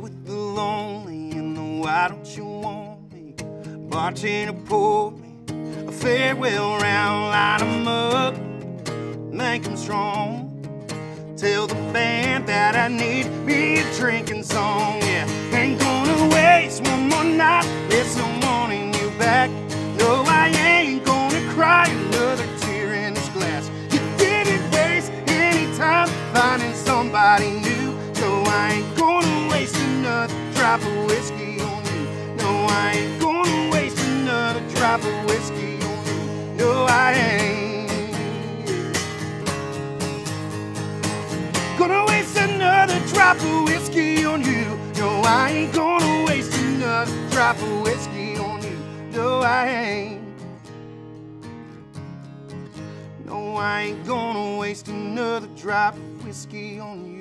with the lonely, and the why don't you want me? Bartender poured me a farewell round, light 'em up, make 'em strong. Tell the band that I need me a drinking song, yeah. Ain't gonna waste one more night with someone in you back. No, I ain't gonna cry another tear in this glass. You didn't waste any time finding somebody new, so I ain't gonna waste another drop of whiskey on you. No, I ain't gonna waste another drop of whiskey on you. No, I ain't gonna waste another drop of whiskey on you. No, I ain't gonna waste another drop of whiskey on you. No, I ain't. No, I ain't gonna waste another drop of whiskey on you.